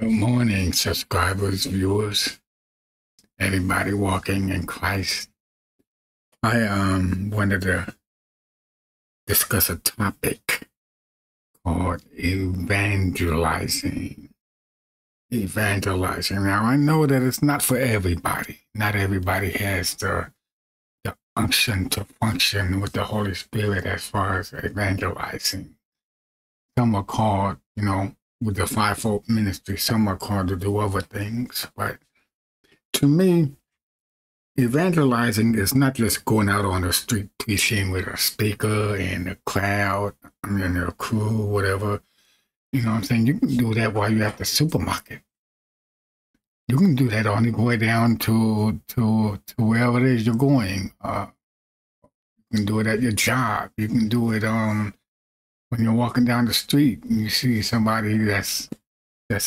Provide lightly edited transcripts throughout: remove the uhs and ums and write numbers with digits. Good morning, subscribers, viewers, everybody walking in Christ. I wanted to discuss a topic called evangelizing. Now, I know that it's not for everybody. Not everybody has the unction to function with the Holy Spirit as far as evangelizing. Some are called, you know, with the fivefold ministry, some are called to do other things. But to me, evangelizing is not just going out on the street preaching with a speaker and a crowd, I mean, a crew, whatever. You know what I'm saying? You can do that while you're at the supermarket. You can do that on the way down to wherever it is you're going. You can do it at your job. You can do it when you're walking down the street and you see somebody that's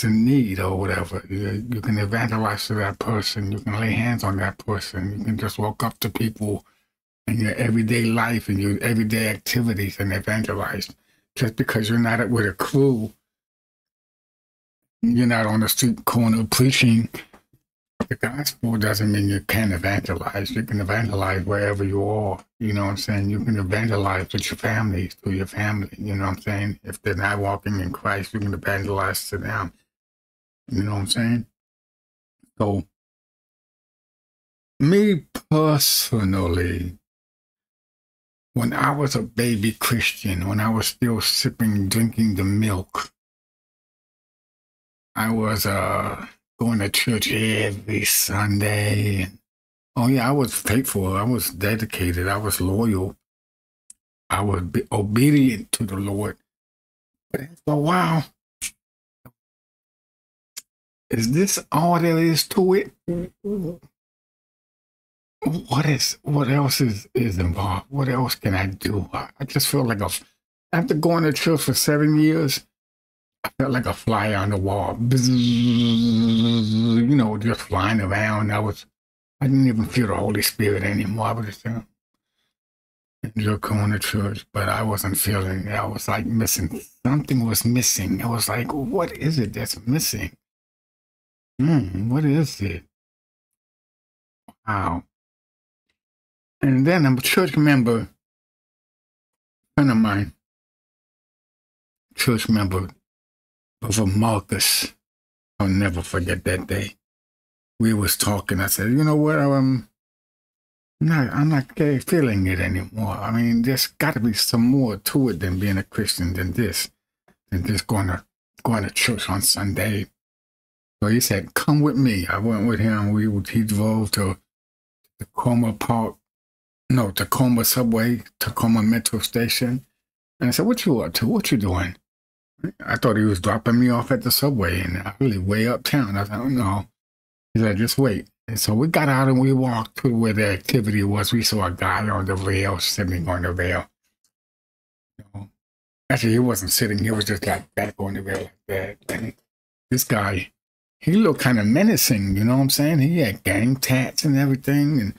in need or whatever, you can evangelize to that person. You can lay hands on that person. You can just walk up to people in your everyday life and your everyday activities and evangelize. Just because you're not with a crew, you're not on the street corner preaching the gospel, doesn't mean you can't evangelize. You can evangelize wherever you are. You know what I'm saying? You can evangelize with your families, to your family. You know what I'm saying? If they're not walking in Christ, you can evangelize to them. You know what I'm saying? So, me personally, when I was a baby Christian, when I was still sipping, drinking the milk, I was going to church every Sunday. And, oh yeah, I was faithful. I was dedicated. I was loyal. I was obedient to the Lord. But after a while, is this all there is to it? What else is involved? What else can I do? I just feel like after going to church for 7 years, I felt like a fly on the wall, you know, just flying around. I didn't even feel the Holy Spirit anymore. I was just going to church, but I wasn't feeling it. I was like missing. Something was missing. I was like, what is it that's missing? What is it? Wow. And then a church member, friend of mine, church member, Brother Marcus, I'll never forget that day. We was talking. I said, you know what? I'm not feeling it anymore. I mean, there's got to be some more to it than being a Christian than just going to church on Sunday. So he said, come with me. I went with him. He drove to Takoma Park, no, Takoma subway, Takoma Metro Station. And I said, what you up to? What you doing? I thought he was dropping me off at the subway and I really way uptown. I thought, no. He said, just wait. And so we got out and we walked to where the activity was. We saw a guy on the rail, sitting on the rail. You know? Actually, he wasn't sitting. He was just like back on the rail like that. And this guy, he looked kind of menacing, you know what I'm saying? He had gang tats and everything. And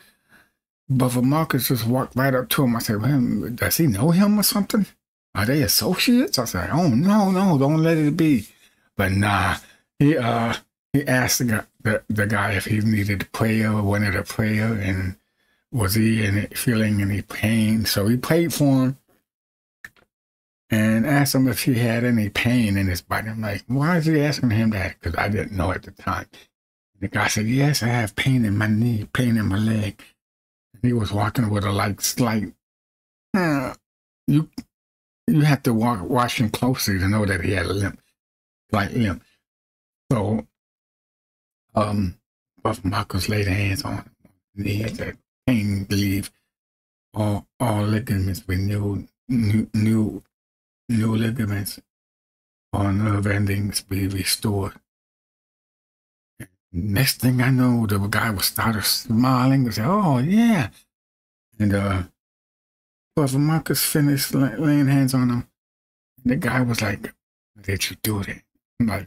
Brother Marcus just walked right up to him. I said, well, does he know him or something? Are they associates? I said, oh, no, don't let it be. But nah, he asked the guy if he needed prayer or wanted a prayer and was he feeling any pain. So he prayed for him and asked him if he had any pain in his body. I'm like, why is he asking him that? Because I didn't know at the time. The guy said, yes, I have pain in my knee, pain in my leg. He was walking with a You have to watch him closely to know that he had a limp, like limp. So, Brother Marcus laid hands on him. He had that pain relief. All ligaments with new ligaments, all nerve endings be restored. Next thing I know, the guy was started smiling and said, "Oh yeah," and Brother Marcus finished laying hands on him. The guy was like, did you do that? I'm like,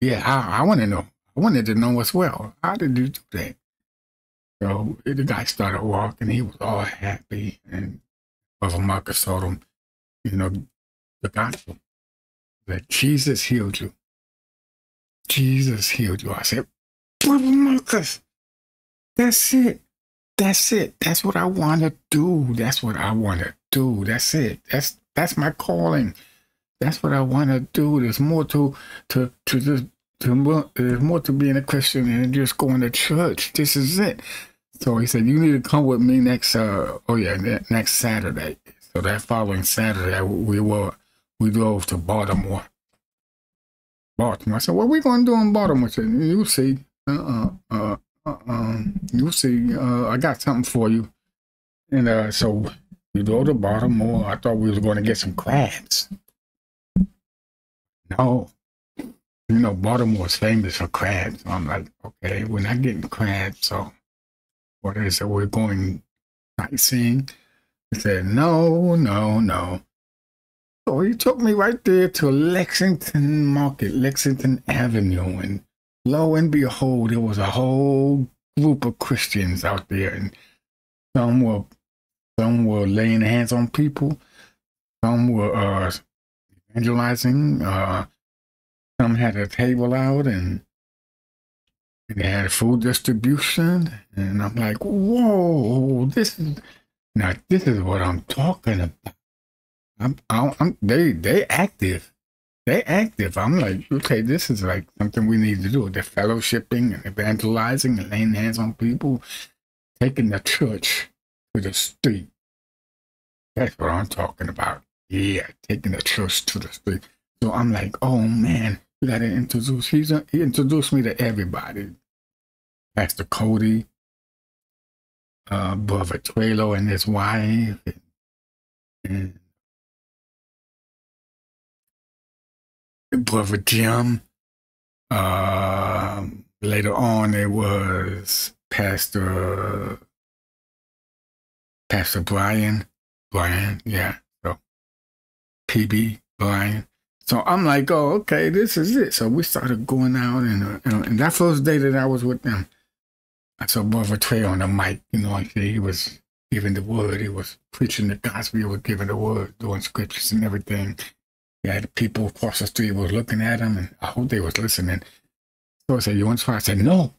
yeah, I want to know. I wanted to know as well. How did you do that? So the guy started walking. He was all happy. And Brother Marcus told him, you know, the gospel, that Jesus healed you. Jesus healed you. I said, Brother Marcus, that's it. That's it. That's what I want to do. That's what I want to do. That's it. That's my calling. That's what I want to do. There's more to being a Christian than just going to church. This is it. So he said, you need to come with me next, next Saturday. So that following Saturday, we drove to Baltimore. I said, what are we going to do in Baltimore? I said, you see, you see, I got something for you. And so we drove to Baltimore. I thought we was going to get some crabs. No. You know, Baltimore is famous for crabs. I'm like, okay, we're not getting crabs, so. What is it? We're going sightseeing. He said, no, no, no. So he took me right there to Lexington Market, Lexington Avenue. And lo and behold, there was a whole group of Christians out there. And some were laying hands on people. Some were evangelizing. Some had a table out and they had food distribution, and I'm like, whoa, this is what I'm talking about. They active. They active. I'm like, okay, this is like something we need to do. They're fellowshipping and evangelizing and laying hands on people, taking the church to the street. That's what I'm talking about. Yeah, taking the church to the street. So I'm like, oh man, you gotta introduce, he introduced me to everybody. Pastor Cody, Brother Twelo and his wife, and Brother Jim. Later on, it was Pastor Brian. So PB Brian. So I'm like, oh, okay, this is it. So we started going out, and that first day that I was with them, I saw Brother Trey on the mic. You know, he was giving the word. He was preaching the gospel. He was giving the word, doing scriptures and everything. He had people across the street was looking at him, and I hope they was listening. So I said, you want to try? I said, no,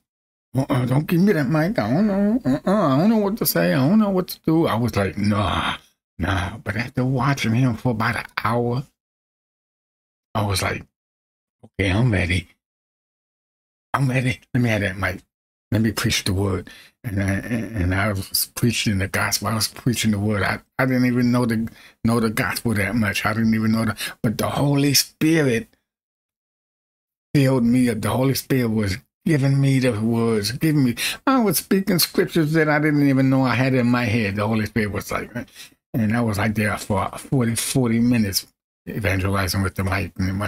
don't give me that mic. I don't know. I don't know what to say. I don't know what to do. I was like, nah. But after watching him for about an hour, I was like, okay, I'm ready. I'm ready. Let me have that mic. Let me preach the word. And I was preaching the gospel. I was preaching the word. I didn't even know the gospel that much. I didn't even know but the Holy Spirit filled me up. The Holy Spirit was giving me the words, I was speaking scriptures that I didn't even know I had in my head. The Holy Spirit was like, and I was like there for 40 minutes. Evangelizing with the mic, and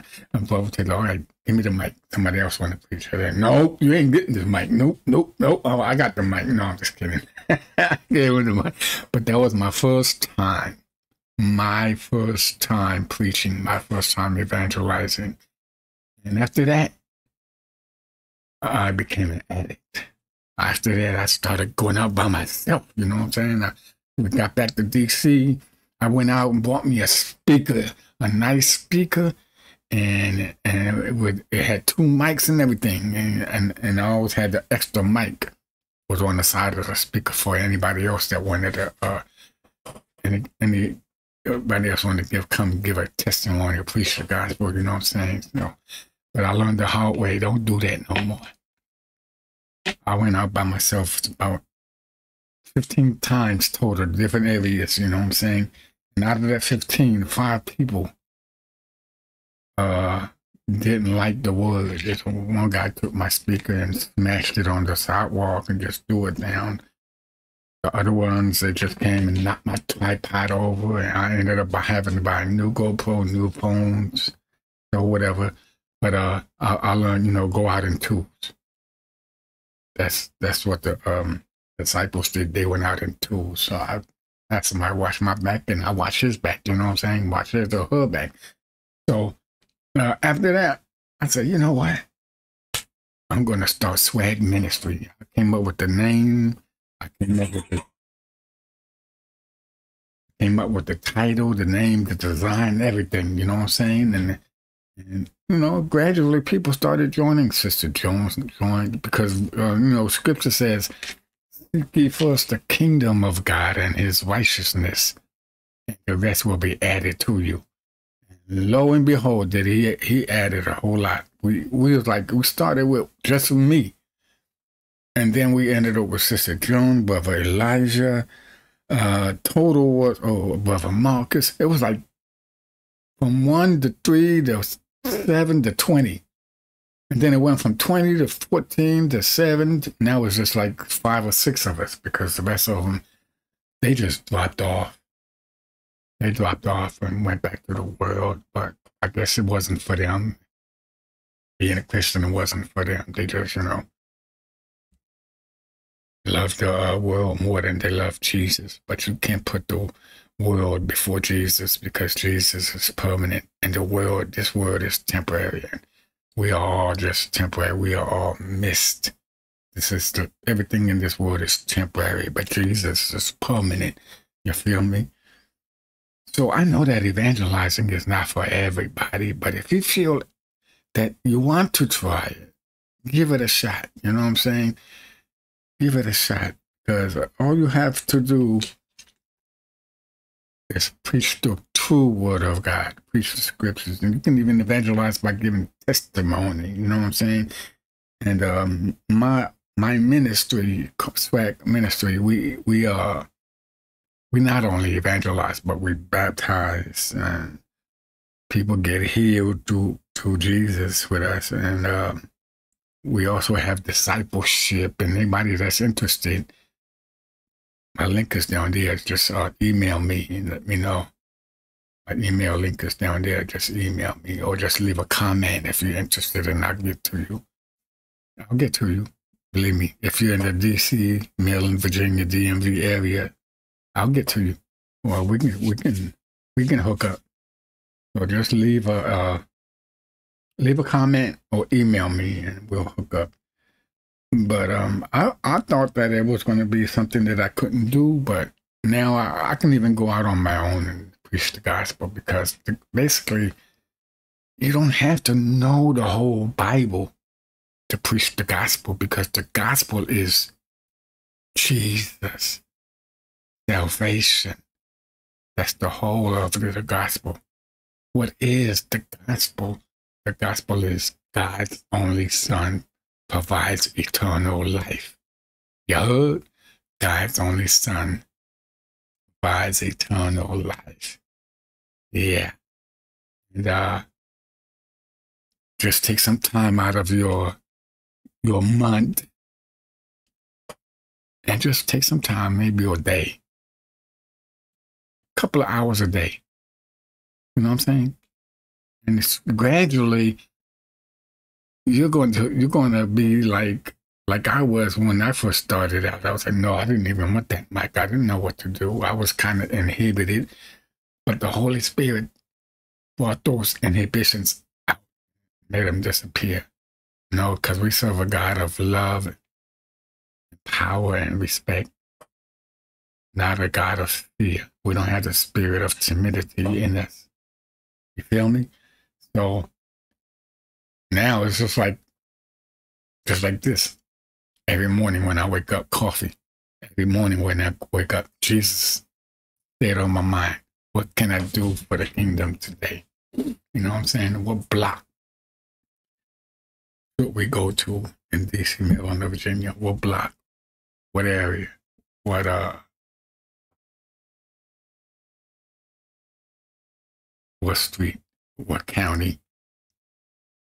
Brother said, all right, give me the mic. Somebody else want to preach. I said, nope, you ain't getting this mic. Nope. Oh, I got the mic. No, I'm just kidding. I gave him the mic. But that was my first time preaching, my first time evangelizing. And after that, I became an addict. After that, I started going out by myself. You know what I'm saying? We got back to D.C. I went out and bought me a speaker. A nice speaker, and it had two mics and everything, and I always had the extra mic was on the side of the speaker for anybody else that wanted to anybody else wanted to come give a testimony or preach the gospel, you know what I'm saying? So, but I learned the hard way, don't do that no more. I went out by myself about 15 times total, different areas, you know what I'm saying? And out of that 15, 5 people didn't like the word. Just one guy took my speaker and smashed it on the sidewalk and just threw it down. The other ones, they just came and knocked my tripod over, and I ended up having to buy new GoPro, new phones, or whatever. But I learned, you know, go out in twos. That's what the disciples did. They went out in twos. So somebody watch my back and I watch his back, you know what I'm saying? Watch his or her back. So after that, I said, you know what? I'm going to start SWAG Ministry. I came up with the name. I came up with the title, the name, the design, everything, you know what I'm saying? And And, you know, gradually people started joining Sister Jones and joined because, you know, scripture says, seek ye first the kingdom of God and his righteousness, and the rest will be added to you. And lo and behold, that he added a whole lot. We was like, we started with just me. And then we ended up with Sister Joan, Brother Elijah, Total was, oh, Brother Marcus. It was like from 1 to 3 to 7 to 20. And then it went from 20 to 14 to 7. Now it's just like 5 or 6 of us because the rest of them, they just dropped off. They dropped off and went back to the world. But I guess it wasn't for them. Being a Christian, it wasn't for them. They just, you know, love the world more than they love Jesus. But you can't put the world before Jesus because Jesus is permanent. And the world, this world is temporary. We are all just temporary. We are all missed. This is the, everything in this world is temporary, but Jesus is permanent. You feel me? So I know that evangelizing is not for everybody, but if you feel that you want to try it, give it a shot. You know what I'm saying? Give it a shot, because all you have to do is preach the true word of God, preach the scriptures, and you can even evangelize by giving testimony. You know what I'm saying? And my ministry, SWAG Ministry, we not only evangelize, but we baptize, and people get healed through Jesus with us, and we also have discipleship, and anybody that's interested, my link is down there. Just email me and let me know. My email link is down there. Just email me or just leave a comment if you're interested, and I'll get to you. I'll get to you. Believe me, if you're in the D.C., Maryland, Virginia, DMV area, I'll get to you. Well, we can hook up. So just leave a. Leave a comment or email me and we'll hook up. But I thought that it was going to be something that I couldn't do, but now I can even go out on my own and preach the gospel, because basically you don't have to know the whole Bible to preach the gospel, because the gospel is Jesus, salvation. That's the whole of the gospel. What is the gospel? The gospel is God's only Son provides eternal life. You heard? God's only Son provides eternal life. Yeah. And just take some time out of your month, and just take some time, maybe a day, a couple of hours a day. You know what I'm saying? And it's gradually, you're going to be like I was when I first started out. I was like, no, I didn't even want that mic. I didn't know what to do. I was kind of inhibited, but the Holy Spirit brought those inhibitions out, made them disappear. You know, because we serve a God of love, and power, and respect, not a God of fear. We don't have the spirit of timidity in us. You feel me? So now it's just like this. Every morning when I wake up, coffee. Every morning when I wake up, Jesus, stayed on my mind. What can I do for the kingdom today? You know what I'm saying? What block should we go to in D.C., Maryland, Virginia? What block? What area? What, what street? What county?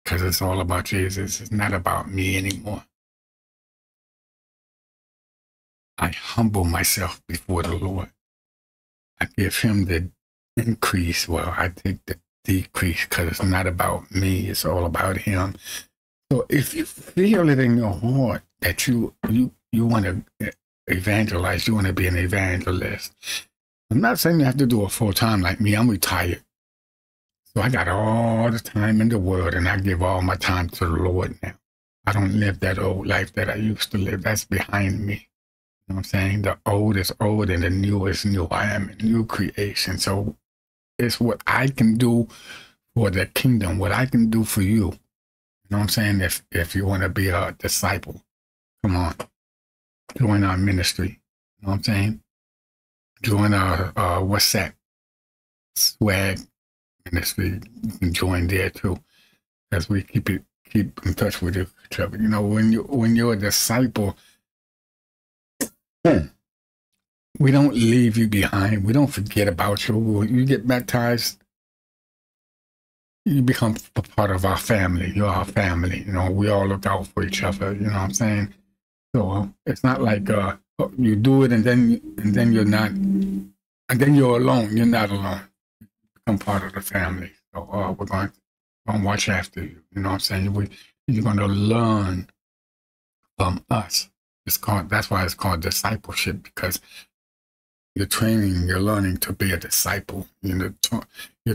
Because it's all about Jesus. It's not about me anymore. I humble myself before the Lord. I give him the increase. Well, I take the decrease, because it's not about me. It's all about him. So if you feel it in your heart that you want to evangelize, you want to be an evangelist. I'm not saying you have to do it full time like me. I'm retired. So I got all the time in the world, and I give all my time to the Lord now. I don't live that old life that I used to live. That's behind me. You know what I'm saying? The old is old and the new is new. I am a new creation. So it's what I can do for the kingdom, what I can do for you. You know what I'm saying? If you want to be a disciple, come on. Join our ministry. You know what I'm saying? Join our, what's that? SWAG Ministry. You can join there too. As we keep in touch with each other. You know, when you're a disciple, we don't leave you behind. We don't forget about you. When you get baptized, you become a part of our family. You're our family. You know, we all look out for each other. You know what I'm saying? So it's not like you do it and then you're not, and then you're alone. You're not alone. You become part of the family. So we're going to watch after you. You know what I'm saying? You're going to learn from us. It's called, that's why it's called discipleship, because you're training, you're learning to be a disciple. You're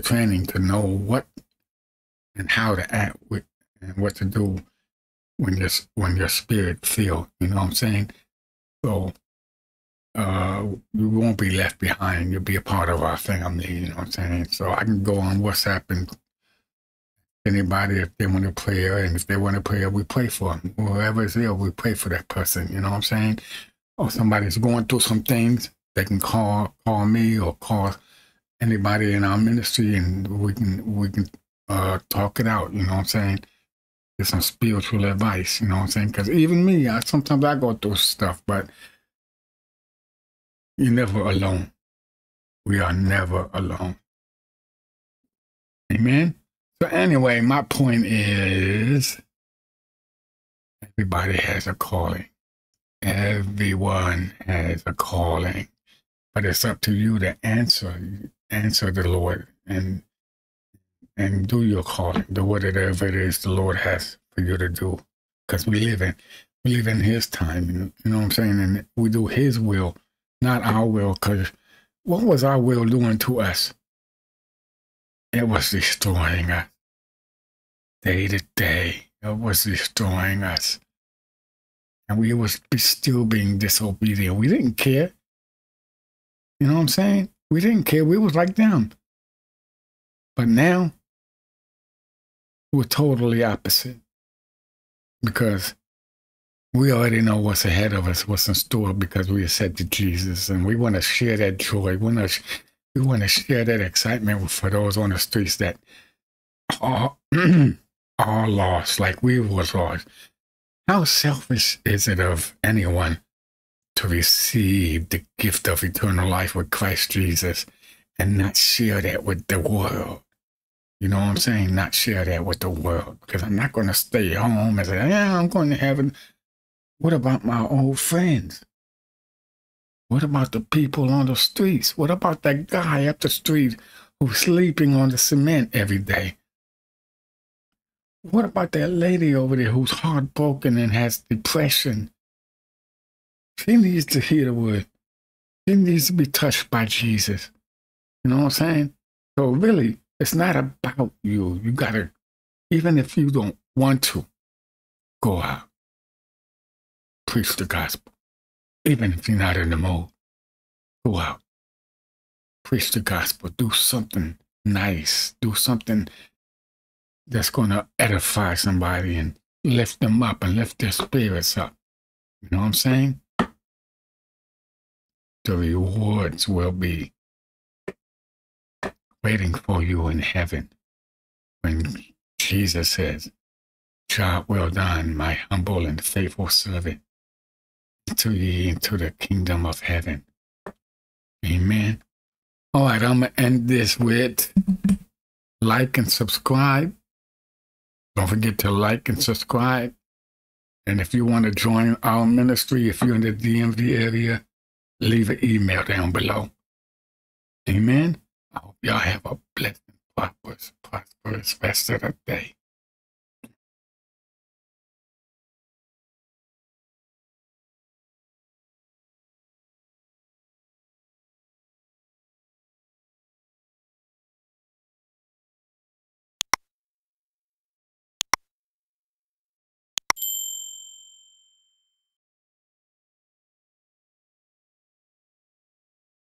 training to know what and how to act with and what to do when your spirit filled. You know what I'm saying? So you won't be left behind. You'll be a part of our family. You know what I'm saying? So I can go on WhatsApp and anybody, if they want to pray, and if they want to pray, we pray for them. Whoever is there, we pray for that person. You know what I'm saying? Or somebody's going through some things, they can call me or call anybody in our ministry, and we can talk it out. You know what I'm saying? Get some spiritual advice. You know what I'm saying? Because even me, sometimes I go through stuff, but you're never alone. We are never alone. Amen. So anyway, my point is, everybody has a calling. Everyone has a calling, but it's up to you to answer the Lord and do your calling, do whatever it is the Lord has for you to do. Because we live in His time, you know what I'm saying, and we do His will, not our will. Because what was our will doing to us? It was destroying us. Day to day, it was destroying us. And we was still being disobedient. We didn't care. You know what I'm saying? We didn't care. We was like them. But now, we're totally opposite. Because we already know what's ahead of us, what's in store, because we are set to Jesus. And we want to share that joy. We want to share that excitement for those on the streets that are lost, like we was lost. How selfish is it of anyone to receive the gift of eternal life with Christ Jesus and not share that with the world? You know what I'm saying? Not share that with the world, because I'm not going to stay home and say, yeah, I'm going to heaven. What about my old friends? What about the people on the streets? What about that guy up the street who's sleeping on the cement every day? What about that lady over there who's heartbroken and has depression? She needs to hear the word. She needs to be touched by Jesus. You know what I'm saying? So really, it's not about you. You got to, even if you don't want to, go out. Preach the gospel. Even if you're not in the mood, go out, preach the gospel, do something nice, do something that's going to edify somebody and lift them up and lift their spirits up. You know what I'm saying? The rewards will be waiting for you in heaven when Jesus says, "Job well done, my humble and faithful servant. To ye into the kingdom of heaven." Amen. All right, I'm going to end this with like and subscribe. Don't forget to like and subscribe. And if you want to join our ministry, if you're in the DMV area, leave an email down below. Amen. I hope y'all have a blessed and prosperous rest of the day.